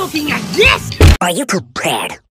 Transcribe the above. looking at this? Are you prepared?